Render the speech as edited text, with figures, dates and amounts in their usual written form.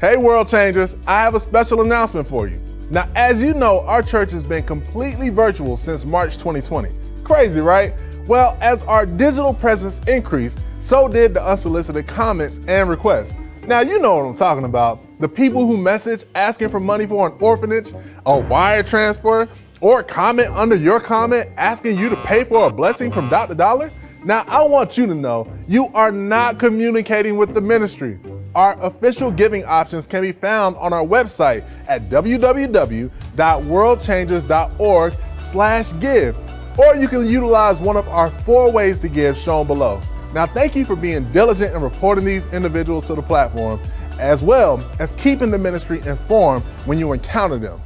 Hey World Changers, I have a special announcement for you. Now, as you know, our church has been completely virtual since March 2020. Crazy, right? Well, as our digital presence increased, so did the unsolicited comments and requests. Now, you know what I'm talking about. The people who message asking for money for an orphanage, a wire transfer, or comment under your comment asking you to pay for a blessing from Dr. Dollar. Now, I want you to know you are not communicating with the ministry. Our official giving options can be found on our website at www.worldchangers.org/give, or you can utilize one of our 4 ways to give shown below. Now, thank you for being diligent in reporting these individuals to the platform, as well as keeping the ministry informed when you encounter them.